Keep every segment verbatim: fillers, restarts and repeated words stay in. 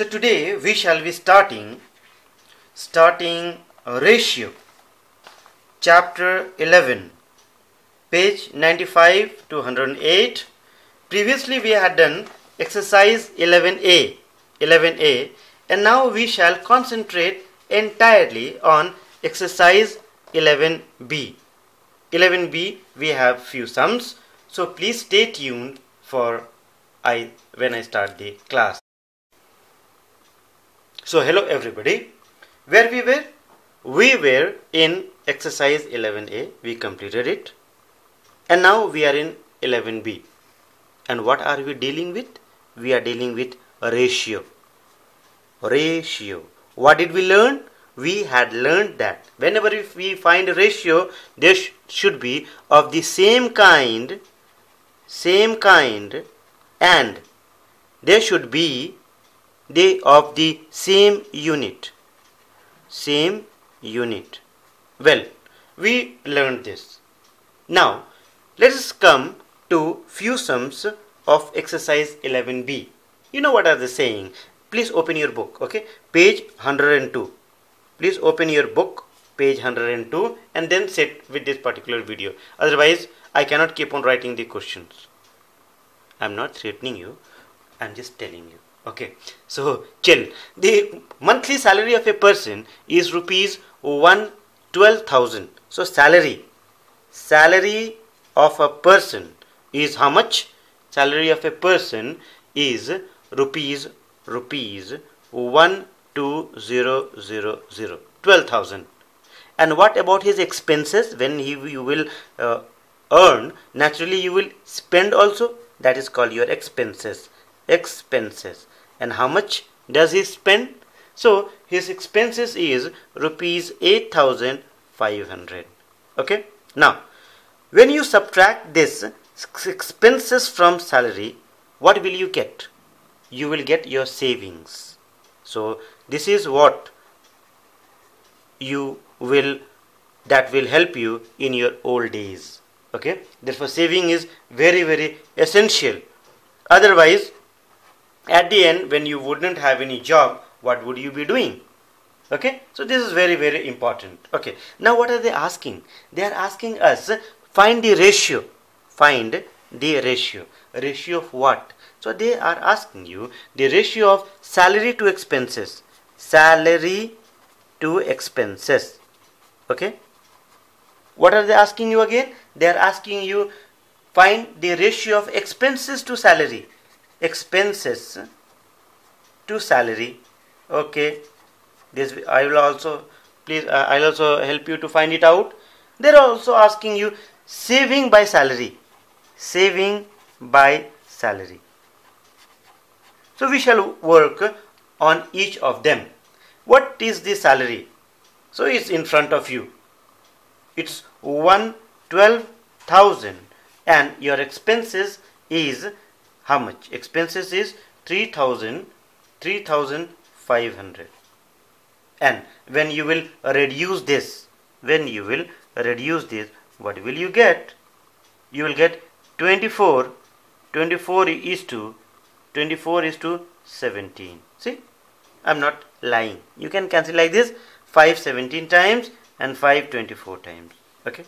So today we shall be starting starting ratio, chapter eleven, page ninety-five to one hundred eight. Previously we had done exercise eleven A, eleven A, and now we shall concentrate entirely on exercise eleven B. eleven B, we have few sums, so please stay tuned for I when I start the class. So hello everybody, where we were? We were in exercise eleven A, we completed it, and now we are in eleven B. And what are we dealing with? We are dealing with ratio. Ratio. What did we learn? We had learned that whenever if we find a ratio, there sh should be of the same kind, same kind, and there should be they of the same unit, same unit. Well, we learned this. Now, let us come to few sums of exercise eleven B. You know what are they saying? Please open your book, okay? Page one hundred two. Please open your book, page one hundred two, and then sit with this particular video. Otherwise, I cannot keep on writing the questions. I'm not threatening you, I'm just telling you. Okay, so chill. The monthly salary of a person is rupees one twelve thousand. So salary, salary of a person is how much? Salary of a person is rupees rupees one two zero zero zero twelve thousand. And what about his expenses? When he you will uh, earn, naturally you will spend also. That is called your expenses. Expenses. And how much does he spend? So his expenses is rupees eight thousand five hundred. Okay. Now, when you subtract this expenses from salary, what will you get? You will get your savings. So this is what you will, that will help you in your old days. Okay, therefore saving is very very essential. Otherwise, at the end, when you wouldn't have any job, what would you be doing? Okay, so this is very very important. Okay, now what are they asking? They are asking us find the ratio. Find the ratio. Ratio of what? So they are asking you the ratio of salary to expenses. Salary to expenses. Okay. What are they asking you again? They are asking you find the ratio of expenses to salary. Expenses to salary. Okay. This I will also please. Uh, I'll also help you to find it out. They are also asking you saving by salary. Saving by salary. So we shall work on each of them. What is the salary? So it's in front of you. It's one twelve thousand, and your expenses is how much? Expenses is three thousand, three thousand five hundred. And when you will reduce this, when you will reduce this, what will you get? You will get twenty-four, twenty-four is to, twenty-four is to seventeen. See, I'm not lying. You can cancel like this, five seventeen times and five twenty-four times. Okay.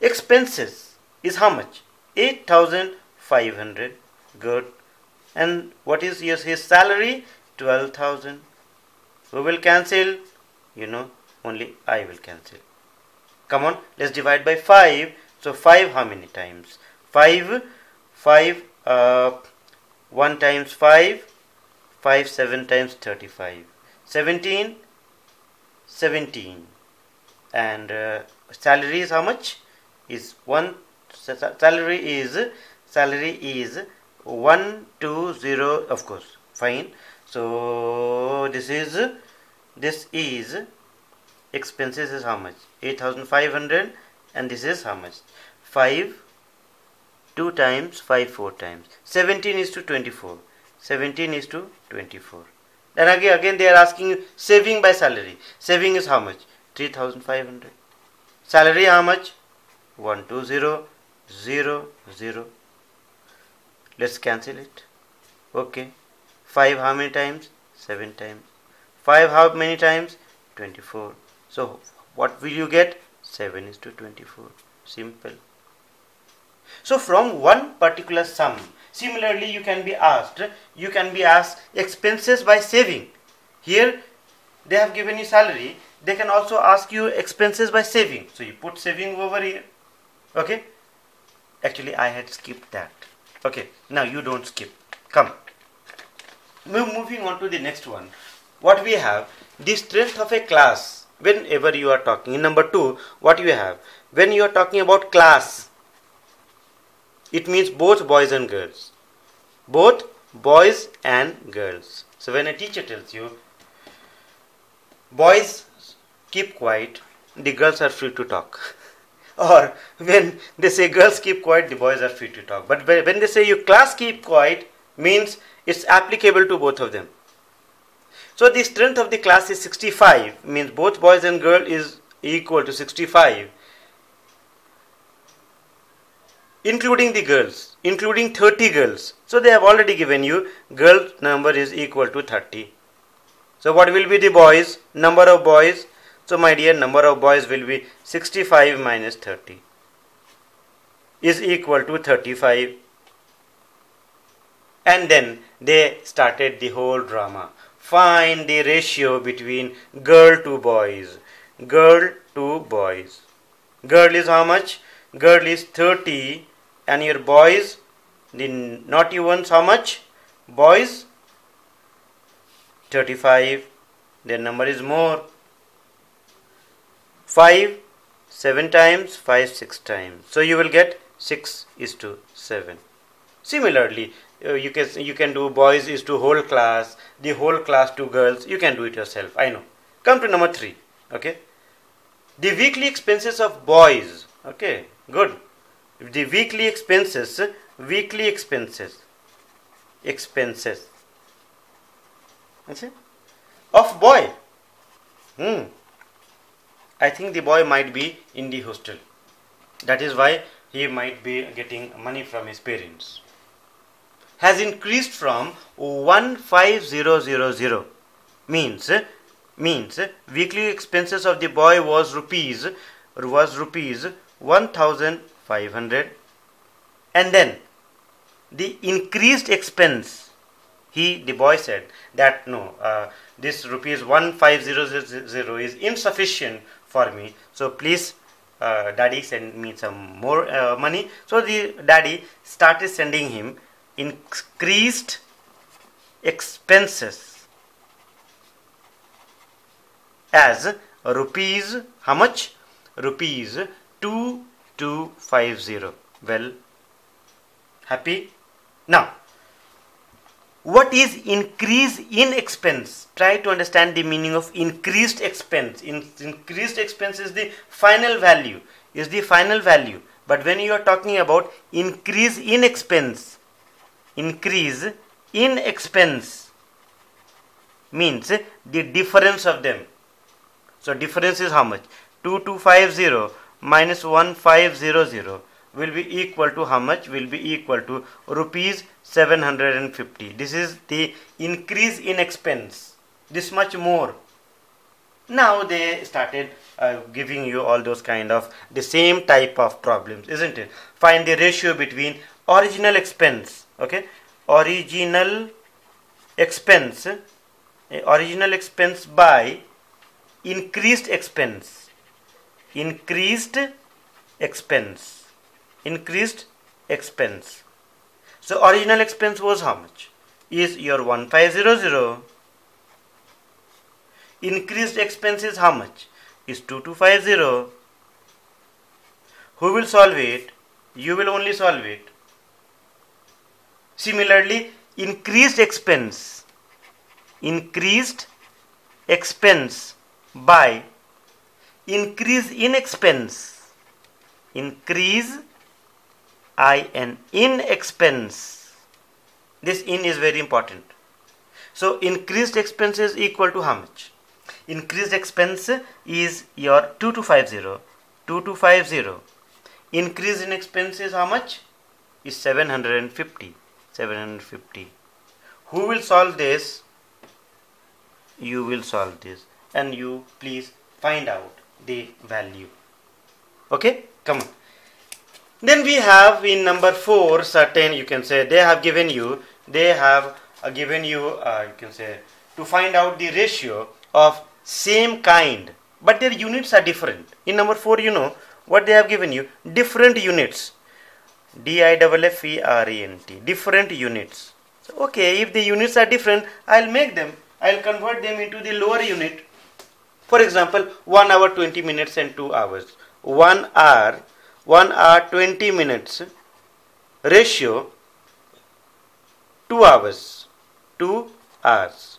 Expenses is how much? Eight thousand five hundred. Good. And what is his, his salary? Twelve thousand. Who will cancel? You know, only I will cancel. Come on, let's divide by five. So five, how many times? Five, five, uh, one times five, five, seven times thirty-five, seventeen, seventeen, and uh, salary is how much? Is one salary is salary is one two zero. Of course, fine. So this is this is expenses is how much? Eight thousand five hundred, and this is how much? Five. two times, five, four times, seventeen is to twenty-four, seventeen is to twenty-four. Then again, again they are asking you saving by salary. Saving is how much? three thousand five hundred. Salary how much? one two zero zero zero. Let's cancel it. Okay. five how many times? seven times. five how many times? twenty-four. So what will you get? seven is to twenty-four. Simple. So from one particular sum, similarly you can be asked, you can be asked expenses by saving. Here they have given you salary, they can also ask you expenses by saving. So you put saving over here. Okay. Actually I had skipped that. Okay. Now you don't skip. Come. We're moving on to the next one. What we have, the strength of a class. Whenever you are talking, in number two, what you have? When you are talking about class, it means both boys and girls. Both boys and girls. So when a teacher tells you, boys keep quiet, the girls are free to talk. Or when they say girls keep quiet, the boys are free to talk. But when they say your class keep quiet, means it's applicable to both of them. So the strength of the class is sixty-five, means both boys and girls is equal to sixty-five, including the girls, including thirty girls. So they have already given you girl number is equal to thirty. So what will be the boys? Number of boys. So my dear, number of boys will be sixty-five minus thirty is equal to thirty-five. And then they started the whole drama. Find the ratio between girl to boys. Girl to boys. Girl is how much? Girl is thirty, and your boys, the naughty ones, how much? Boys thirty-five. Their number is more. five, seven times, five, six times. So you will get six is to seven. Similarly, you can you can do boys is to whole class, the whole class to girls. You can do it yourself, I know. Come to number three. Okay, the weekly expenses of boys. Okay, good. The weekly expenses, weekly expenses, expenses. Okay, of boy. Hmm. I think the boy might be in the hostel. That is why he might be getting money from his parents. Has increased from one five zero zero zero, means means weekly expenses of the boy was rupees was rupees one thousand five hundred, and then the increased expense, he the boy said that no, uh, this rupees one thousand five hundred is insufficient for me, so please uh, daddy send me some more uh, money. So the daddy started sending him increased expenses as rupees, how much? Rupees two thousand two hundred fifty. Well, happy? Now, what is increase in expense? Try to understand the meaning of increased expense. In, increased expense is the final value, is the final value. But when you are talking about increase in expense, increase in expense means the difference of them. So difference is how much? two thousand two hundred fifty minus one thousand five hundred will be equal to how much? Will be equal to rupees seven hundred fifty. This is the increase in expense. This much more. Now they started uh, giving you all those kind of the same type of problems, isn't it? Find the ratio between original expense. Okay, original expense, original expense by increased expense, increased expense, increased expense. So original expense was how much? Is your one thousand five hundred. Increased expense is how much? Is two thousand two hundred fifty. Who will solve it? You will only solve it. Similarly, increased expense, increased expense by increase in expense, increase in in expense. This in is very important. So increased expense is equal to how much? Increased expense is your two thousand two hundred fifty. Increase in expense is how much? Is seven hundred fifty. seven hundred fifty. Who will solve this? you will solve this, and you please find out the value. Okay, come on. Then we have in number four certain, you can say they have given you, they have given you, uh, you can say to find out the ratio of same kind, but their units are different. In number four, you know what they have given you, different units, D I F F E R E N T, different units. So, okay, if the units are different, I'll make them, I'll convert them into the lower unit. For example, one hour twenty minutes and two hours. one hour, one hour twenty minutes, ratio two hours, two hours.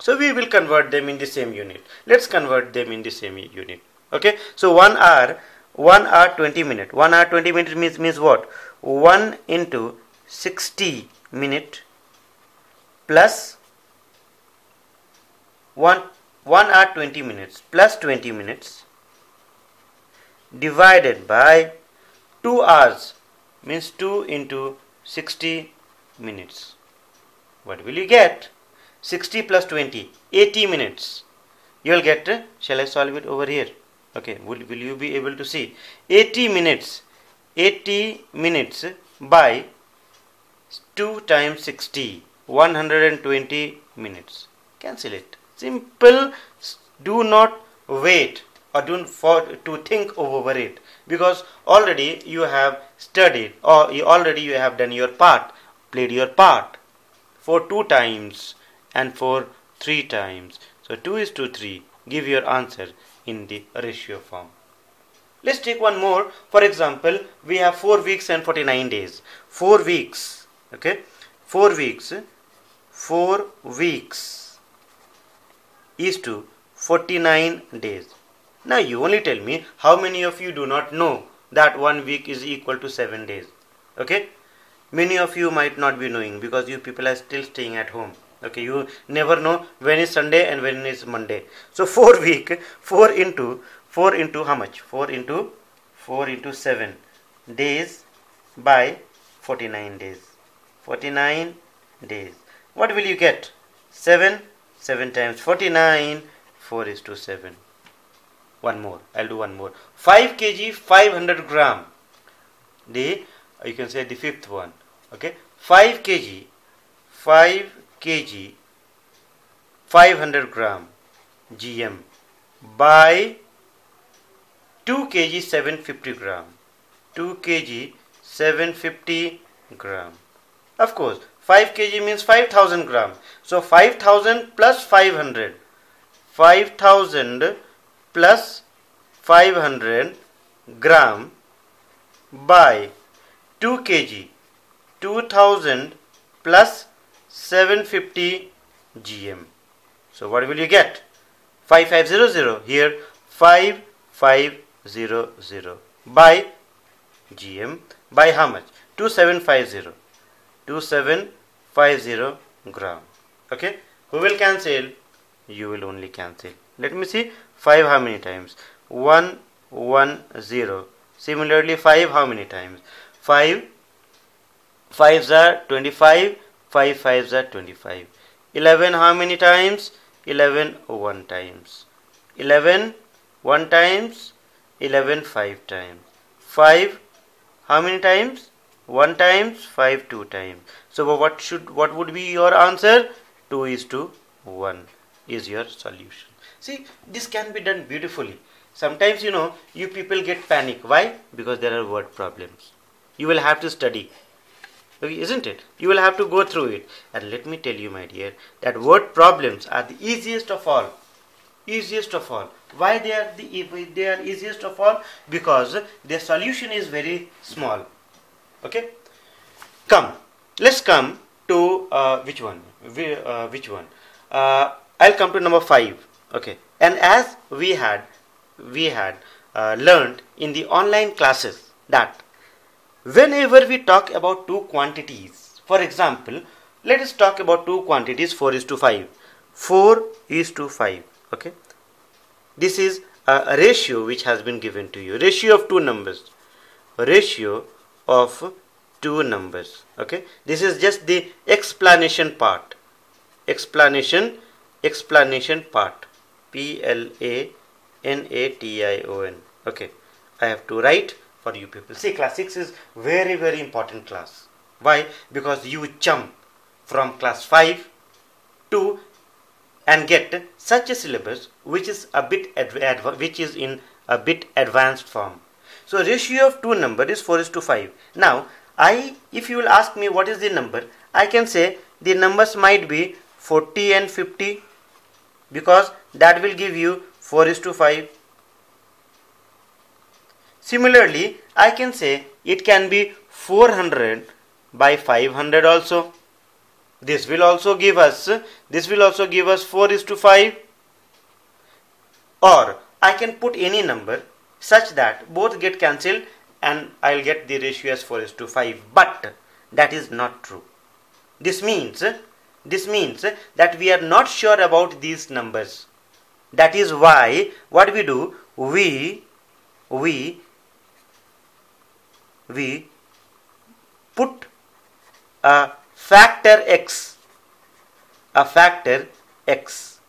So we will convert them in the same unit. Let's convert them in the same unit. Okay, so one hour, one hour twenty minutes. one hour twenty minutes means, means what? one into sixty minutes plus one hour twenty minutes plus twenty minutes divided by two hours, means two into sixty minutes. What will you get? sixty plus twenty, eighty minutes. You will get, uh, shall I solve it over here? Okay, will, will you be able to see? eighty minutes, eighty minutes by two times sixty, one hundred twenty minutes. Cancel it. Simple, do not wait or don't for to think over it, because already you have studied or you already you have done your part, played your part for two times and for three times. So two is to three, give your answer in the ratio form. Let's take one more. For example, we have four weeks and forty-nine days. four weeks, okay, four weeks, four weeks is to forty-nine days. Now you only tell me, how many of you do not know that one week is equal to seven days? Okay, many of you might not be knowing, because you people are still staying at home. Okay, you never know when is Sunday and when is Monday. So four week, four into, four into how much? four into, four into seven days by forty-nine days. forty-nine days. What will you get? seven, seven times forty-nine, four is to seven. One more, I'll do one more. five kilograms, five hundred grams. The, you can say the fifth one. Okay, five kilograms, five kilograms, five hundred grams, G M, by two kilograms, seven hundred fifty grams. two kilograms, seven hundred fifty grams. Of course, five kilograms means five thousand grams. So five thousand plus five hundred. five thousand plus five hundred grams by two kilograms, two thousand plus seven hundred fifty grams. So what will you get? five thousand five hundred here, five thousand five hundred by G M, by how much? two thousand seven hundred fifty grams. Okay, who will cancel? You will only cancel. Let me see. Five how many times? One, one, zero. Similarly, five how many times? Five, fives are twenty-five, five fives are twenty-five. eleven how many times? eleven one times. eleven one times, eleven five times. five how many times? one times, five two times. So what should, what would be your answer? two is to one is your solution. See, this can be done beautifully. Sometimes, you know, you people get panic. Why? Because there are word problems. You will have to study. Okay, isn't it? You will have to go through it. And let me tell you, my dear, that word problems are the easiest of all. Easiest of all. Why they are the they are easiest of all? Because their solution is very small. Okay? Come. Let's come to uh, which one? We, uh, which one? Uh, I'll come to number five. Okay. And as we had, we had uh, learned in the online classes that whenever we talk about two quantities, for example, let us talk about two quantities, four is to five. four is to five, okay. This is a ratio which has been given to you, ratio of two numbers, ratio of two numbers, okay. This is just the explanation part, explanation explanation part, P L A N A T I O N. Okay, I have to write for you people. See, class six is very very important class. Why? Because you jump from class five to and get such a syllabus which is a bit adv which is in a bit advanced form. So ratio of two number is four is to five. Now I, if you will ask me what is the number, I can say the numbers might be forty and fifty, because that will give you four is to five. Similarly, I can say it can be four hundred by five hundred also. This will also give us, this will also give us four is to five. Or I can put any number such that both get cancelled and I will get the ratio as four is to five. But that is not true. This means, this means that we are not sure about these numbers. That is why what we do, we, we, we put a factor x, a factor x,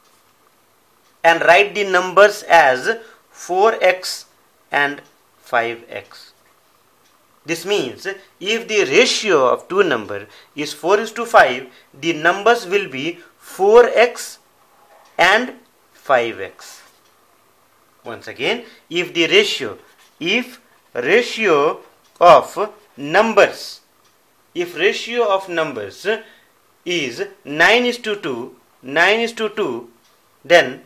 and write the numbers as four x and five x. This means if the ratio of two number is four is to five, the numbers will be four x and five x. Once again, if the ratio, if ratio of numbers, if ratio of numbers is nine is to two, then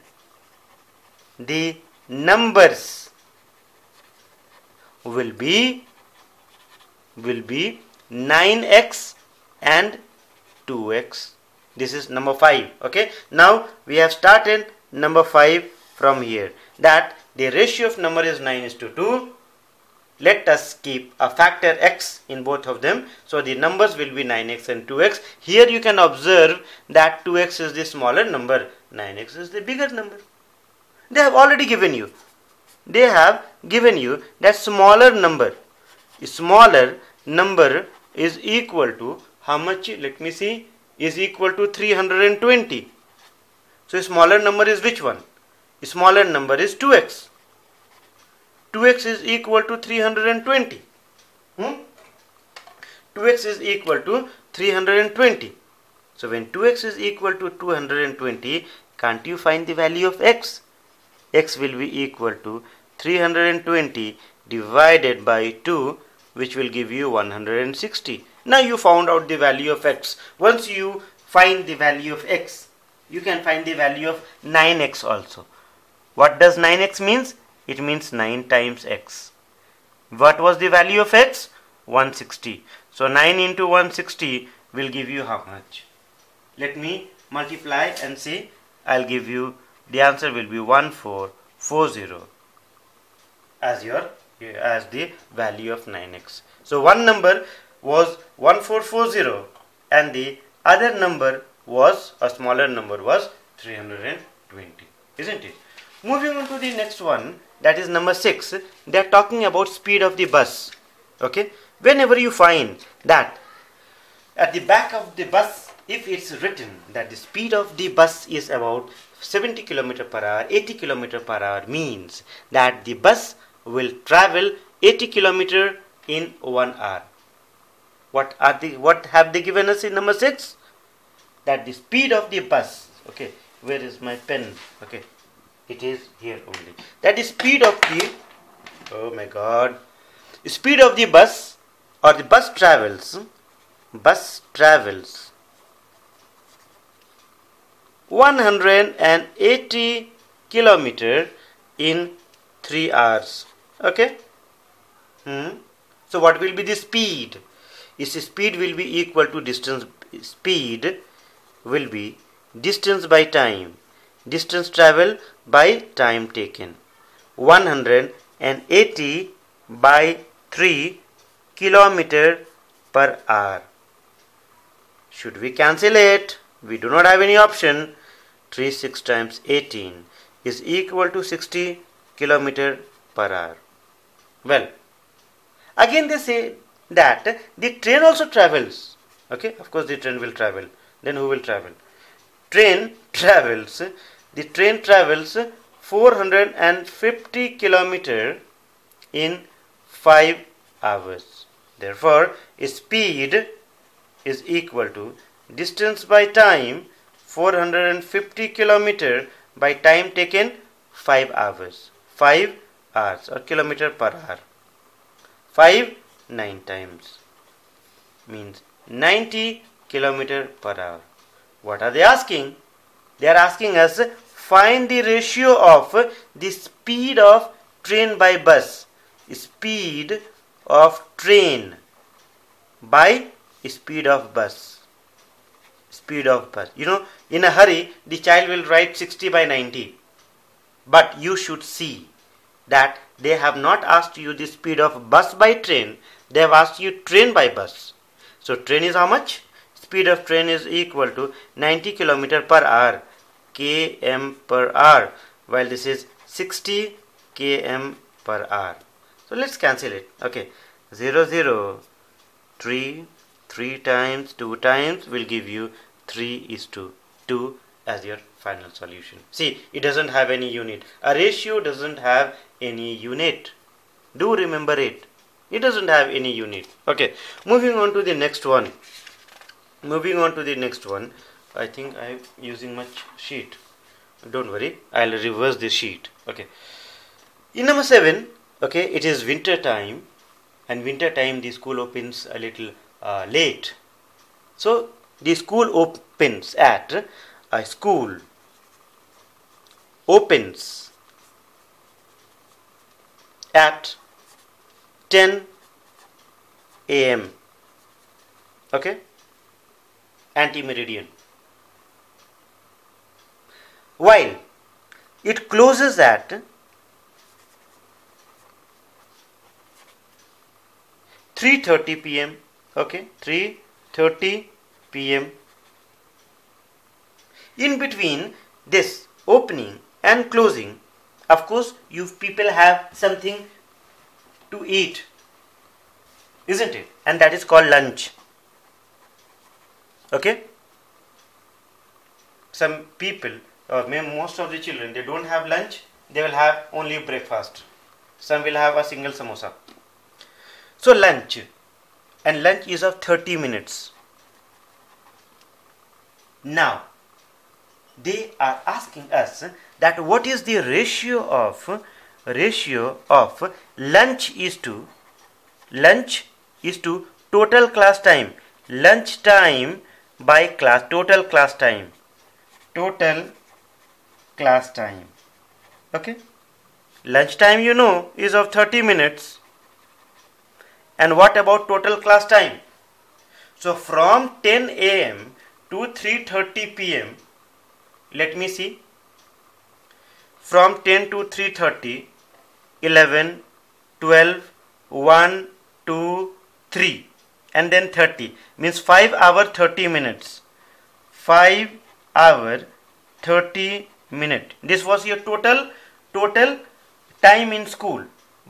the numbers will be will be nine x and two x. This is number five. Okay, now we have started number five from here, that the ratio of number is nine is to two. Let us keep a factor x in both of them, so the numbers will be nine x and two x. Here you can observe that two x is the smaller number, nine x is the bigger number. They have already given you, they have given you that smaller number, smaller number is equal to how much? Let me see, is equal to three hundred twenty. So smaller number is which one? Smaller number is two x. two x is equal to three hundred twenty. hmm? two x is equal to three hundred twenty. So when two x is equal to two hundred twenty, can't you find the value of x? X will be equal to three hundred twenty divided by two, which will give you one hundred sixty. Now you found out the value of x. Once you find the value of x, you can find the value of nine x also. What does nine x means? It means nine times x. What was the value of x? one hundred sixty. So nine into one hundred sixty will give you how much? Let me multiply and see. I'll give you the answer will be one thousand four hundred forty as your as the value of nine x. So one number was one thousand four hundred forty and the other number was, a smaller number was three hundred twenty, isn't it? Moving on to the next one, that is number six. They are talking about speed of the bus. Okay, whenever you find that at the back of the bus, if it's written that the speed of the bus is about seventy kilometers per hour, eighty kilometers per hour, means that the bus will travel eighty kilometers in one hour. What are the, what have they given us in number six? That the speed of the bus, okay, where is my pen? Okay, it is here only. That the speed of the, oh my god, speed of the bus, or the bus travels, bus travels one hundred eighty kilometers in three hours. Okay, hmm. So what will be the speed? Its speed will be equal to distance, speed will be distance by time, distance travel by time taken. one hundred eighty by three kilometers per hour. Should we cancel it? We do not have any option. thirty-six times eighteen is equal to sixty kilometers per hour. Well, again they say that the train also travels. Okay, of course the train will travel. Then who will travel? train travels, the train travels four hundred fifty kilometers in five hours. Therefore, speed is equal to distance by time, four hundred fifty kilometers by time taken five hours. five hours or kilometer per hour. five nine times means ninety kilometers per hour. What are they asking? They are asking us find the ratio of the speed of train by bus. Speed of train by speed of bus. Speed of bus. You know, in a hurry, the child will write sixty by ninety. But you should see that they have not asked you the speed of bus by train. They have asked you train by bus. So train is how much? Speed of train is equal to ninety kilometers per hour. Km per hour. While this is sixty kilometers per hour. So let's cancel it. Okay. zero, zero, three. three times two times will give you three is to two as your final solution. See, it doesn't have any unit. A ratio doesn't have any unit. Do remember it. It doesn't have any unit. Okay, moving on to the next one. Moving on to the next one. I think I'm using my sheet. Don't worry, I'll reverse the sheet. Okay. In number seven, okay, it is winter time, and winter time the school opens a little Uh, late. So the school opens at a school opens at ten A M Okay, anti-meridian, while it closes at three thirty P M Okay, three thirty P M In between this opening and closing, of course, you people have something to eat, isn't it? And that is called lunch. Okay? Some people, or most of the children, they don't have lunch, they will have only breakfast. Some will have a single samosa. So, lunch. And lunch is of thirty minutes. Now, they are asking us that what is the ratio of ratio of lunch is to lunch is to total class time. Lunch time by class total class time. Total class time. Okay? Lunch time, you know, is of thirty minutes. And what about total class time? So from ten A M to three thirty P M Let me see. From ten to three thirty, eleven, twelve, one, two, three and then thirty means five hour thirty minutes. five hour thirty minute. This was your total total time in school,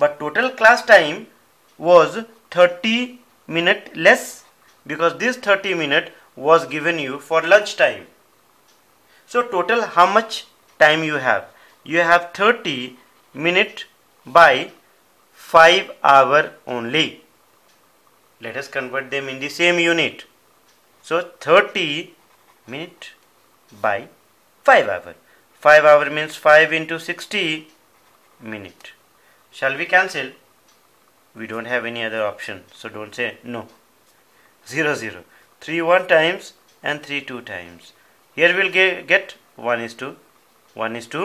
but total class time was thirty minutes less because this thirty minutes was given you for lunch time. So total how much time you have? You have thirty minutes by five hour only. Let us convert them in the same unit. So thirty minutes by five hour. five hour means five into sixty minutes. Shall we cancel? We don't have any other option, so don't say no. zero, zero. three one times and three two times. Here we'll get one is to, one is to.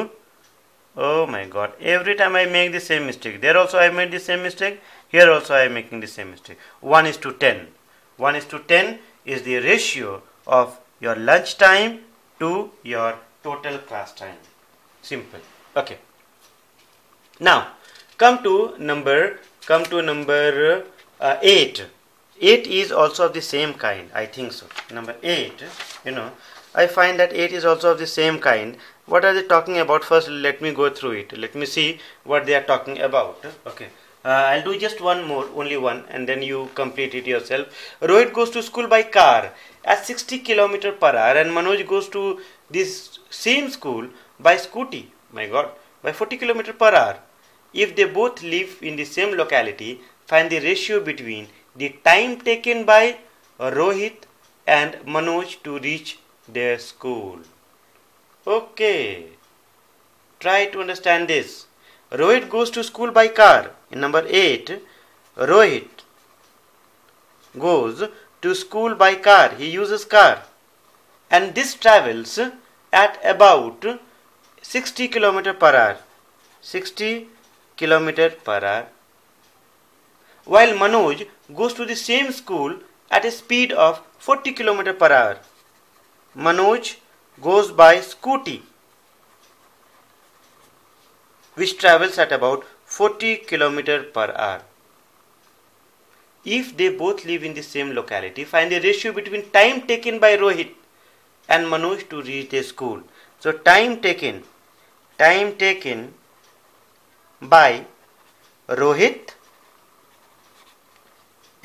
Oh my God, every time I make the same mistake. There also I made the same mistake. Here also I am making the same mistake. one is to ten. one is to ten is the ratio of your lunch time to your total class time. Simple. Okay. Now, come to number Come to number uh, eight. eight is also of the same kind. I think so. Number eight, you know, I find that eight is also of the same kind. What are they talking about? First, let me go through it. Let me see what they are talking about. Okay. Uh, I'll do just one more, only one, and then you complete it yourself. Rohit goes to school by car at sixty kilometers per hour, and Manoj goes to this same school by scooty, my god, by forty kilometers per hour. If they both live in the same locality, find the ratio between the time taken by Rohit and Manoj to reach their school. Okay, try to understand this. Rohit goes to school by car. In number eight, Rohit goes to school by car. He uses car. And this travels at about sixty kilometers per hour. sixty kilometers per hour. While Manoj goes to the same school at a speed of forty kilometers per hour. Manoj goes by scooty, which travels at about forty kilometers per hour. If they both live in the same locality, find the ratio between time taken by Rohit and Manoj to reach their school. So time taken, time taken by Rohit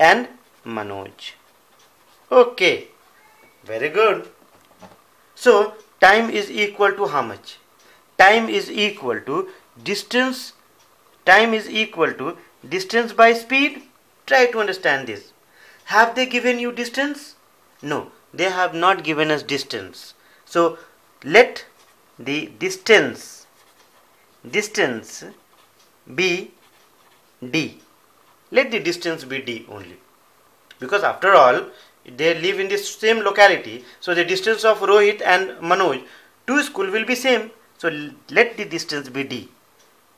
and Manoj. Okay, very good. So time is equal to how much? Time is equal to distance. Time is equal to distance by speed. Try to understand this. Have they given you distance? No, they have not given us distance. So let the distance, distance be d. Let the distance be d only. Because after all, they live in the same locality. So the distance of Rohit and Manoj to school will be same. So let the distance be d.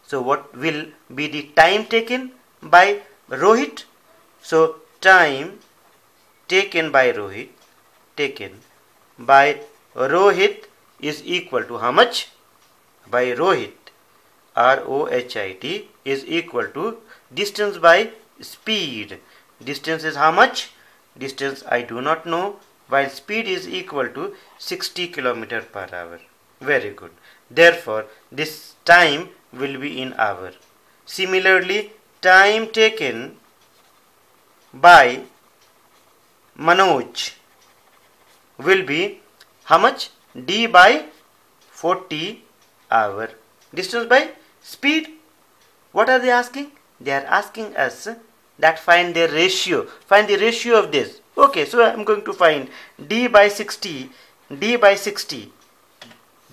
So what will be the time taken by Rohit? So time taken by Rohit, taken by Rohit is equal to how much? By Rohit, R O H I T, is equal to distance by speed. Distance is how much? Distance I do not know, while speed is equal to sixty kilometers per hour. Very good. Therefore, this time will be in hour. Similarly, time taken by Manoj will be how much? D by forty hour. Distance by speed. What are they asking? They are asking us that find the ratio. Find the ratio of this. Okay, so I am going to find D by sixty. D by sixty.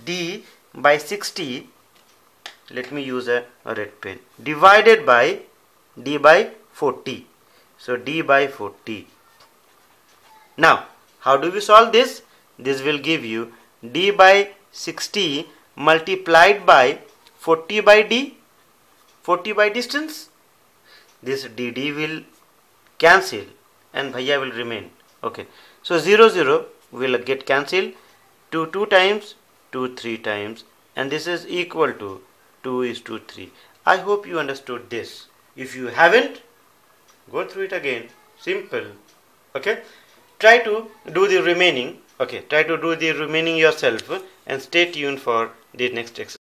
D by sixty. Let me use a red pen. Divided by D by forty. So D by forty. Now, how do we solve this? This will give you D by sixty multiplied by forty by D. forty by distance. This D D will cancel and Bhaiya will remain. Okay. So zero, zero will get cancelled. two, two times. two, three times. And this is equal to two is to three. I hope you understood this. If you haven't, go through it again. Simple. Okay. Try to do the remaining. Okay. Try to do the remaining yourself and stay tuned for the next exercise.